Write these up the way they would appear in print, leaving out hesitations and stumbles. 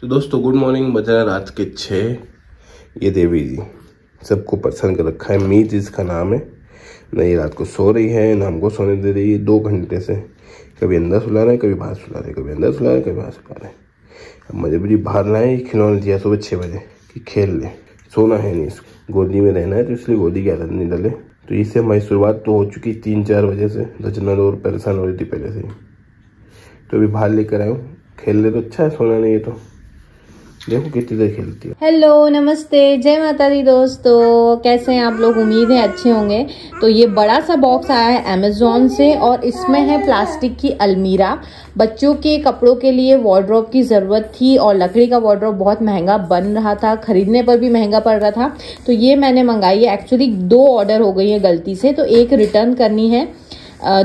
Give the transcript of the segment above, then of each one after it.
तो दोस्तों good morning, बजा रात के 6। ये देवी जी सबको परेशान कर रखा है। मीत इसका नाम है। ना ये रात को सो रही है, ना हमको सोने दे रही है। 2 घंटे से कभी अंदर सुला रहे हैं, कभी बाहर सुला रहे हैं, कभी अंदर सुला रहे हैं, कभी बाहर सुला रहे हैं। अब मजबूरी बाहर ना है, खिलौना दिया सुबह 6 बजे कि खेल ले, सोना है नहीं, इसको गोदी में रहना है, तो इसलिए गोदी की आदत नहीं डाले। तो इससे हमारी शुरुआत तो हो चुकी 3-4 बजे से। रचना और परेशान हो रही थी पहले से ही, तो अभी बाहर लेकर आया हूँ। खेल ले तो अच्छा है, सोना नहीं है तो देखो कितनी देर खेलती है। हेलो, नमस्ते, जय माता दी दोस्तों, कैसे हैं आप लोग? उम्मीद है अच्छे होंगे। तो ये बड़ा सा बॉक्स आया है अमेजोन से और इसमें है प्लास्टिक की अलमीरा। बच्चों के कपड़ों के लिए वार्डरोब की ज़रूरत थी और लकड़ी का वार्डरोब बहुत महंगा बन रहा था, खरीदने पर भी महंगा पड़ रहा था। तो ये मैंने मंगाई है। एक्चुअली 2 ऑर्डर हो गई है गलती से, तो एक रिटर्न करनी है।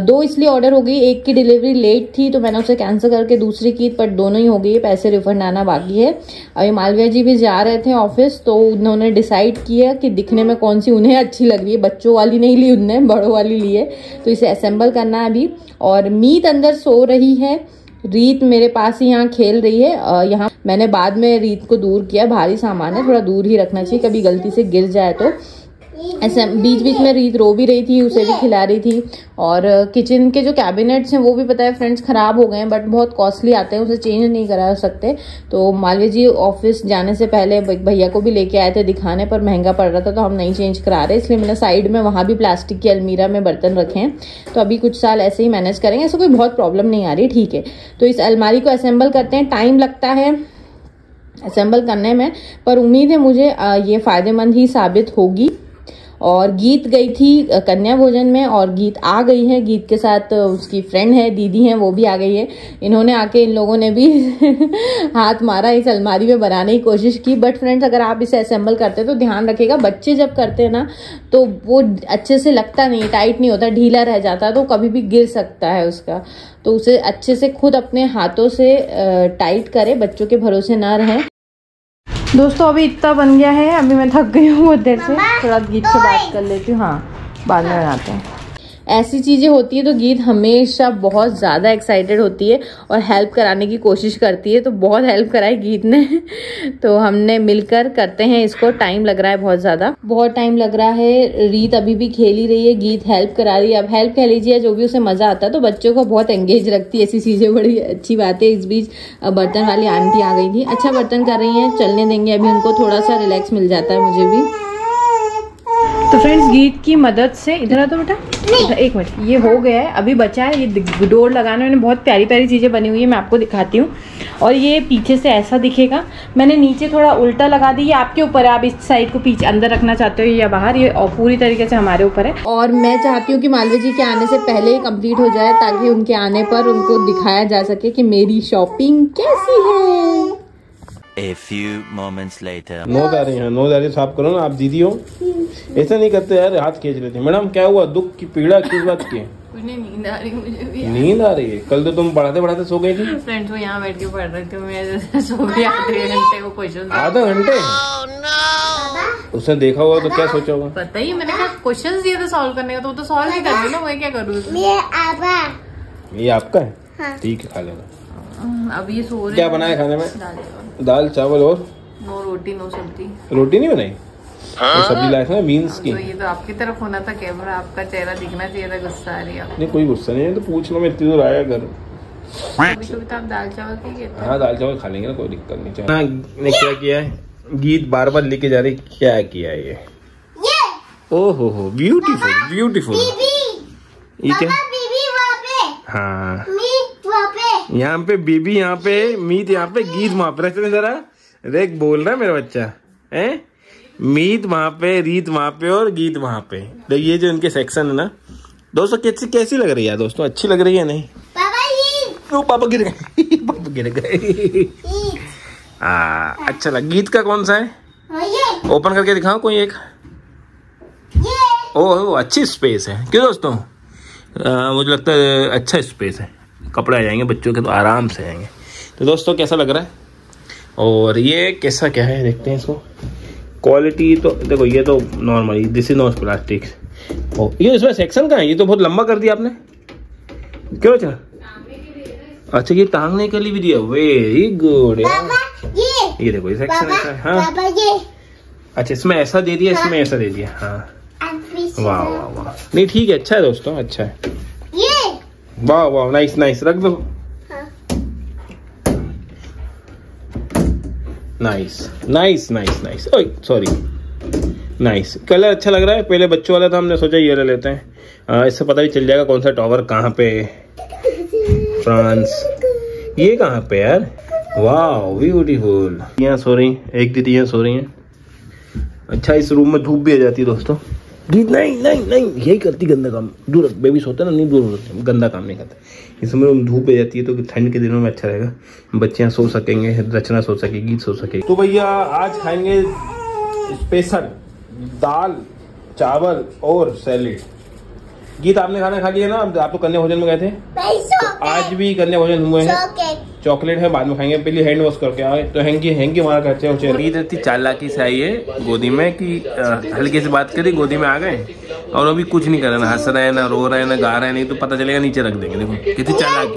2 इसलिए ऑर्डर हो गई, एक की डिलीवरी लेट थी तो मैंने उसे कैंसिल करके दूसरी की, पर दोनों ही हो गई है। पैसे रिफंड आना बाकी है। अभी मालविया जी भी जा रहे थे ऑफिस, तो उन्होंने डिसाइड किया कि दिखने में कौन सी उन्हें अच्छी लग रही है। बच्चों वाली नहीं ली उन्हें, बड़ों वाली ली है। तो इसे असेंबल करना है अभी। और मीत अंदर सो रही है, रीत मेरे पास ही यहाँ खेल रही है। यहाँ मैंने बाद में रीत को दूर किया। भारी सामान है, थोड़ा दूर ही रखना चाहिए, कभी गलती से गिर जाए तो। ऐसे बीच बीच में रीत रो भी रही थी, उसे भी खिला रही थी। और किचन के जो कैबिनेट्स हैं वो भी पता है फ्रेंड्स ख़राब हो गए हैं, बट बहुत कॉस्टली आते हैं, उसे चेंज नहीं करा सकते। तो मालवीय जी ऑफिस जाने से पहले भैया को भी लेके आए थे दिखाने, पर महंगा पड़ रहा था तो हम नहीं चेंज करा रहे, इसलिए मैंने साइड में वहाँ भी प्लास्टिक की अलमीरा में बर्तन रखे हैं। तो अभी कुछ साल ऐसे ही मैनेज करेंगे, ऐसा कोई बहुत प्रॉब्लम नहीं आ रही, ठीक है। तो इस अलमारी को असेंबल करते हैं, टाइम लगता है असेंबल करने में, पर उम्मीद है मुझे ये फ़ायदेमंद ही साबित होगी। और गीत गई थी कन्या भोजन में और गीत आ गई है। गीत के साथ उसकी फ्रेंड है, दीदी है, वो भी आ गई है। इन्होंने आके इन लोगों ने भी हाथ मारा, इस अलमारी में बनाने की कोशिश की। बट फ्रेंड्स अगर आप इसे असेंबल करते हैं तो ध्यान रखिएगा, बच्चे जब करते हैं ना तो वो अच्छे से लगता नहीं, टाइट नहीं होता, ढीला रह जाता है, तो कभी भी गिर सकता है उसका। तो उसे अच्छे से खुद अपने हाथों से टाइट करें, बच्चों के भरोसे ना रहें। दोस्तों अभी इतना बन गया है, अभी मैं थक गई हूँ बहुत देर से, थोड़ा गीत से बात कर लेती हूँ, हाँ बाद में बनाते हैं। ऐसी चीज़ें होती है तो गीत हमेशा बहुत ज़्यादा एक्साइटेड होती है और हेल्प कराने की कोशिश करती है, तो बहुत हेल्प कराई गीत ने। तो हमने मिलकर करते हैं इसको, टाइम लग रहा है बहुत ज़्यादा, बहुत टाइम लग रहा है। रीत अभी भी खेल ही रही है, गीत हेल्प करा रही है। अब हेल्प कह लीजिए जो भी उसे मज़ा आता है, तो बच्चों को बहुत एंगेज रखती है ऐसी चीज़ें, बड़ी अच्छी बात है। इस बीच बर्तन वाली आंटी आ गई थी, अच्छा बर्तन कर रही हैं, चलने देंगे अभी उनको, थोड़ा सा रिलैक्स मिल जाता है मुझे भी। तो फ्रेंड्स गीत की मदद से इधर आ तो बेटा, 1 मिनट, ये हो गया है, अभी बचा है ये डोर लगाने में। बहुत प्यारी प्यारी चीज़ें बनी हुई है, मैं आपको दिखाती हूँ। और ये पीछे से ऐसा दिखेगा, मैंने नीचे थोड़ा उल्टा लगा दी, ये आपके ऊपर है, आप इस साइड को पीछे अंदर रखना चाहते हो या बाहर, ये पूरी तरीके से हमारे ऊपर है। और मैं चाहती हूँ कि मालवीय जी के आने से पहले ही कम्प्लीट हो जाए, ताकि उनके आने पर उनको दिखाया जा सके कि मेरी शॉपिंग कैसी है। A few moments later. नो दारी साफ करो ना, आप दीदी हो, ऐसा नहीं करते यार, हाथ खींच लेते। मैडम क्या हुआ, दुख की पीड़ा किस बात की? नींद आ रही मुझे भी। नींद आ रही है? कल तो तुम पढ़ाते पढ़ाते सो गई थी। फ्रेंड्स वो यहाँ बैठ के पढ़ रहे थे, मैं सो गई आधे घंटे को क्वेश्चन। आधा घंटे? उसने देखा हुआ तो क्या सोचा होगा? पता ही, मैंने क्वेश्चन दिए थे सॉल्व करने का, तो सॉल्व ही कर लो, मैं क्या करूँ। ये आपका है, ठीक है खा लेना। अब ये सो रहे। क्या बनाया खाने में? दाल चावल और रोटी। नो सब्जी? रोटी नहीं बनाई, तो सब्जी लाए थे ना बीन्स की। तो ये तो आपकी तरफ होना था कैमरा, आपका चेहरा दिखना चाहिए था। गुस्सा आ रही है? नहीं कोई गुस्सा नहीं है, तो पूछ लो, मैं इतनी दूर आया घर। तो आप दाल चावल की? हाँ दाल चावल खा लेंगे ना, कोई दिक्कत नहीं। चावल ने क्या किया है, गीत बार बार लेके जा रही, क्या किया है ये? ओहो ब्यूटीफुल ब्यूटीफुल। ये क्या? हाँ यहाँ पे बीबी, यहाँ पे मीत, यहाँ पे गीत, वहाँ पे रचना जरा देख, बोल रहा है मेरा बच्चा है। मीत वहाँ पे, रीत वहाँ पे और गीत वहाँ पे। देख ये जो इनके सेक्शन है ना दोस्तों, कैसी लग रही है दोस्तों, अच्छी लग रही है नहीं? पापा गिर गए पापा गिर गए। अच्छा लग। गीत का कौन सा है, ओपन करके दिखाओ कोई एक। ओह अच्छी स्पेस है क्यों दोस्तों, मुझे लगता है अच्छा स्पेस है, कपड़े आ जाएंगे बच्चों के, तो आराम से आएंगे। तो दोस्तों कैसा लग रहा है और ये कैसा क्या है देखते हैं इसको। क्वालिटी तो देखो, ये तो normal, this is not plastic. ओ ये इसमें सेक्शन का है, ये तो बहुत लंबा कर दिया आपने, क्यों? अच्छा ये टांगने के लिए भी दिया, वेरी गुड। ये देखो इस सेक्शन ऐसा है। हाँ अच्छा इसमें ऐसा दे दिया, इसमें ऐसा दे दिया। हाँ वाह वाह वाह, नहीं ठीक है, अच्छा है दोस्तों, अच्छा है। वाह वाह नाइस नाइस, रख दो। Nice nice nice nice, oh sorry nice. Colour अच्छा लग रहा है, पहले बच्चों वाला था, हमने सोचा ये ले लेते हैं। इससे पता भी चल जाएगा कौन सा टॉवर कहाँ पे, फ्रांस। ये कहाँ पे यार, वाह ब्यूटीफुल। यहाँ सो रही एक दीदी, यहाँ सो रही हैं। अच्छा इस रूम में धूप भी आ जाती है दोस्तों। नहीं नहीं नहीं यही करती गंदा काम, दूर बेबी सोते ना, नहीं दूर होते, गंदा काम नहीं करते। इसमें धूप हो जाती है तो ठंड के दिनों में अच्छा रहेगा, बच्चियाँ सो सकेंगे, रचना सो सकेगी, सो सकेगी। तो भैया आज खाएंगे स्पेशल दाल चावल और सैलेड। गीत आपने खाना खा लिया ना, आप तो कन्या भोजन में गए थे, तो आज भी कन्या भोजन हुए हैं। चॉकलेट है, बाद में खाएंगे, पहले हैंड वॉश करके आए। तो हैंकी हैंकी हमारा खर्चे हो चेहरे। गीत इतनी चालाकी से आई है गोदी में कि हल्के से बात करी, गोदी में आ गए और अभी कुछ नहीं कर रहा ना, हंस रहा है ना, रो रहा है ना, गा रहा है, नहीं तो पता चलेगा नीचे रख देंगे। देखो कितनी चालाकी,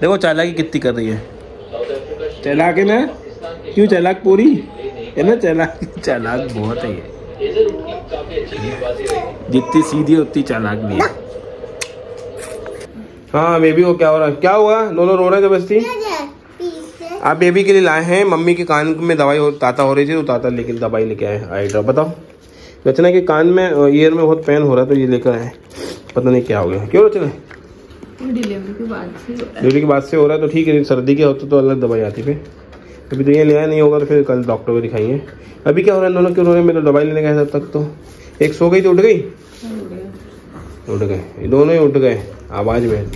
देखो चालाकी कितनी कर रही है। चालाक है ना, क्यों चालाक पूरी है ना, चालाक चालाक बहुत है ये, जितनी सीधी है उतनी चालाक भी है। हाँ बेबी को क्या हो रहा है, क्या हुआ, दोनों रो रहे जबरदस्ती। आप बेबी के लिए लाए हैं, मम्मी के कान में दवाई हो, ताता हो रही थी तो ताता लेके दवाई लेके आए आई ड्रॉप। बताओ रचना के कान में ईयर में बहुत पेन हो रहा है तो ये लेकर आए, पता नहीं क्या हो गया। क्यों रचना, डिलीवरी के बाद से हो रहा है तो ठीक है, सर्दी के होते तो अलग दवाई आती है। अभी तो ये लिया नहीं होगा तो फिर कल डॉक्टर को दिखाइए। अभी क्या हो रहा है दोनों, क्यों रो रहे हैं, मेरे दवाई लेने गए तब तक तो एक सो गई तो उठ गई, उठ गए दोनों ही, उठ गए आवाज़ में।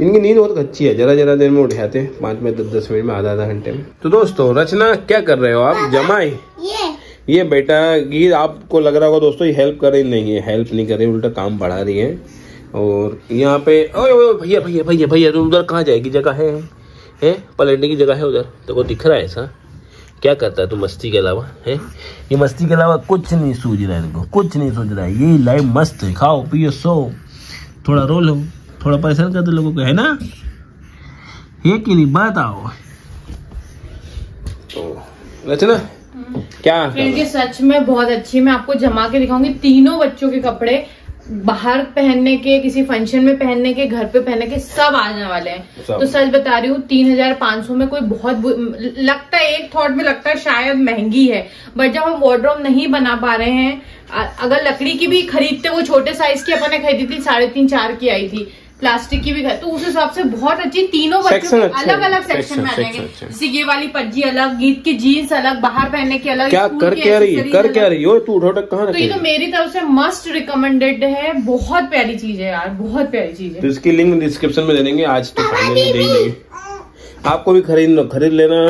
इनकी नींद बहुत अच्छी है, जरा जरा देर में उठाते हैं, 5 मिनट 10 मिनट में, आधा आधा घंटे में। तो दोस्तों रचना क्या कर रहे हो आप, जमाई ये बेटा गीत, आपको लग रहा होगा दोस्तों ये हेल्प कर रही, नहीं है हेल्प नहीं कर रही, उल्टा काम बढ़ा रही है। और यहाँ पे ओए भैया भैया भैया भैया, उधर कहाँ जाएगी, जगह है पलटने की जगह है उधर, तो वो दिख रहा है ऐसा। क्या करता है तू मस्ती के अलावा, है ये मस्ती के अलावा कुछ नहीं सूझ रहा है, इनको कुछ नहीं सूझ रहा है। ये लाइफ मस्त है, खाओ पियो सो, थोड़ा रो लो, थोड़ा परेशान कर दो लोगों को, है ना, ये कि नहीं बात। आओ रचना क्या इनके सच में बहुत अच्छी, मैं आपको जमा के दिखाऊंगी। तीनों बच्चों के कपड़े बाहर पहनने के, किसी फंक्शन में पहनने के, घर पे पहनने के, सब आने वाले हैं। तो सच बता रही हूँ 3500 में कोई बहुत लगता है, एक थॉट में लगता है शायद महंगी है, बट जब हम वार्डरोब नहीं बना पा रहे हैं, अगर लकड़ी की भी खरीदते, वो छोटे साइज की अपन ने खरीदी थी 3.5-4 की आई थी, प्लास्टिक की भी घर, तो उस हिसाब से बहुत अच्छी। तीनों बच्चों के अलग अलग सेक्शन में आ जाएंगे, ये वाली पज्जी अलग, गीत की जीन्स अलग, बाहर पहनने की अलग। क्या कर क्या रही, कर क्या रही हो तू, उठो कहां। तो ये तो मेरी तरफ से मस्ट रिकमेंडेड है, बहुत प्यारी चीज है यार, बहुत प्यारी चीज है। तो इसकी लिंक डिस्क्रिप्शन में दे देंगे, आज के फाइनल में दे देंगे, आपको भी खरीद लेना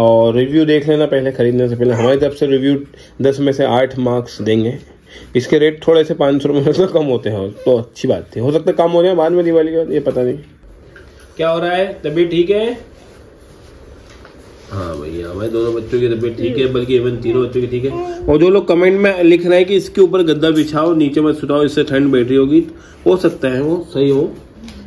और रिव्यू देख लेना। पहले खरीदने से पहले हमारी तरफ से रिव्यू 10 में से 8 मार्क्स देंगे। इसके रेट थोड़े से 500 रुपये से कम होते हैं तो अच्छी बात है, हो सकता है कम हो जाए बाद में दिवाली के बाद, ये पता नहीं क्या हो रहा है। तबीयत ठीक है, हाँ भैया हमारे दोनों बच्चों की तबीयत ठीक है, बल्कि इवन तीनों बच्चों की ठीक है। और जो लोग कमेंट में लिख रहे हैं कि इसके ऊपर गद्दा बिछाओ, नीचे मत सुटाओ, इससे ठंड बैठ रही होगी, हो सकता है वो सही हो।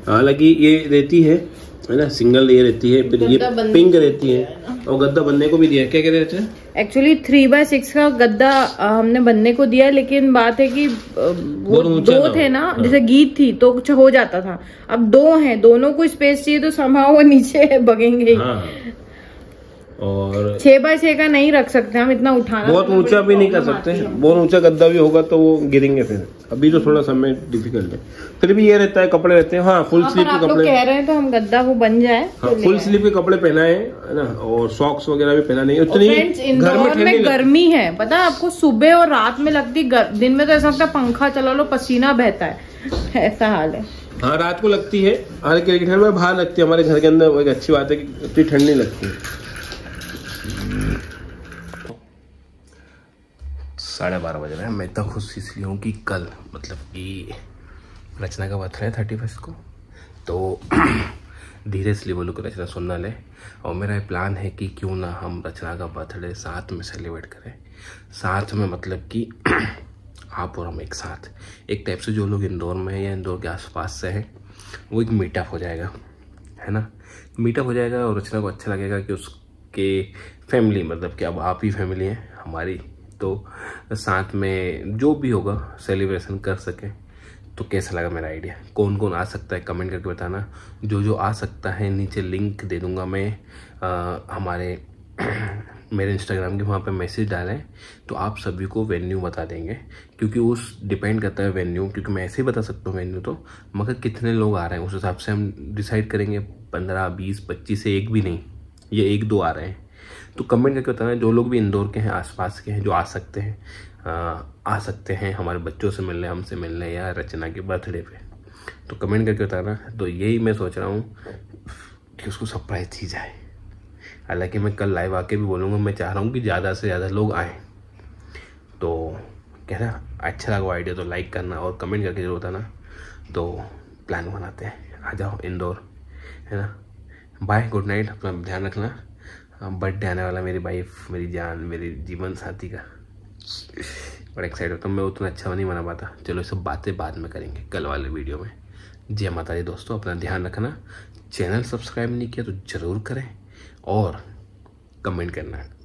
हालांकि ये रहती है ना सिंगल, ये रहती है, फिर ये पिंक रहती है, और गद्दा बनने को भी दिया। क्या कह रहे थे, एक्चुअली 3x6 का गद्दा हमने बनने को दिया, लेकिन बात है कि वो दो थे ना, जैसे गीत थी तो कुछ हो जाता था, अब दो हैं, दोनों को स्पेस चाहिए तो संभाव वो नीचे बगेंगे। हाँ। और 6x6 का नहीं रख सकते हम, इतना उठाना बहुत ऊंचा भी नहीं कर सकते, बहुत ऊंचा गद्दा भी होगा तो वो गिरेंगे फिर, अभी तो थोड़ा समय डिफिकल्ट है। फिर भी ये रहता है, कपड़े रहते हैं। हाँ फुल स्लीव के कपड़े कह रहे हैं तो हम गद्दा वो बन जाए। हाँ, फुल स्लीव के कपड़े पहनाए है ना, और सॉक्स वगैरह भी पहना नहीं। इंदौर में गर्मी है, पता है आपको, सुबह और रात में लगती, दिन में तो ऐसा लगता है पंखा चला लो पसीना बहता है, ऐसा हाल है। हाँ रात को लगती है, हर क्रिकेट में बाहर लगती है, हमारे घर के अंदर एक अच्छी बात है कि इतनी ठंड नहीं लगती। 12:30 बज रहे हैं, मैं तो खुश इसलिए हूँ कि कल मतलब कि रचना का बर्थडे है 31 को, तो धीरे इसलिए बोलूँ कि रचना सुन ना ले। और मेरा प्लान है कि क्यों ना हम रचना का बर्थडे साथ में सेलिब्रेट करें, साथ में मतलब कि आप और हम एक साथ, एक टाइप से जो लोग इंदौर में हैं या इंदौर के आसपास से हैं वो एक मीटअप हो जाएगा, है ना, मीटअप हो जाएगा। और रचना को अच्छा लगेगा कि उस आपके फैमिली, मतलब कि अब आप ही फैमिली हैं हमारी, तो साथ में जो भी होगा सेलिब्रेशन कर सकें। तो कैसा लगा मेरा आइडिया, कौन कौन आ सकता है कमेंट करके बताना। जो जो आ सकता है नीचे लिंक दे दूंगा मैं, मेरे इंस्टाग्राम के वहाँ पे मैसेज डालें तो आप सभी को वेन्यू बता देंगे, क्योंकि उस डिपेंड करता है वेन्यू, क्योंकि मैं ऐसे ही बता सकता हूँ वेन्यू तो, मगर कितने लोग आ रहे हैं उस हिसाब से हम डिसाइड करेंगे। 15, 20, 25 से एक भी नहीं, ये 1-2 आ रहे हैं। तो कमेंट करके बताना जो लोग भी इंदौर के हैं, आसपास के हैं, जो आ सकते हैं हमारे बच्चों से मिलने, हमसे मिलने या रचना के बर्थडे पे, तो कमेंट करके बताना। तो यही मैं सोच रहा हूँ कि उसको सरप्राइज दी जाए। हालांकि मैं कल लाइव आके भी बोलूँगा, मैं चाह रहा हूँ कि ज़्यादा से ज़्यादा लोग आएँ। तो कहना अच्छा लगा आइडिया तो लाइक करना और कमेंट करके जरूर बताना। तो प्लान बनाते हैं, आ जाओ इंदौर, है ना। बाय, गुड नाइट, अपना ध्यान रखना। बर्थडे आने वाला मेरी वाइफ, मेरी जान, मेरे जीवन साथी का, बड़ा एक्साइटेड होता हूँ। मैं उतना अच्छा नहीं मना पाता। चलो सब बातें बाद में करेंगे, कल वाले वीडियो में। जय माता दी दोस्तों, अपना ध्यान रखना। चैनल सब्सक्राइब नहीं किया तो ज़रूर करें और कमेंट करना।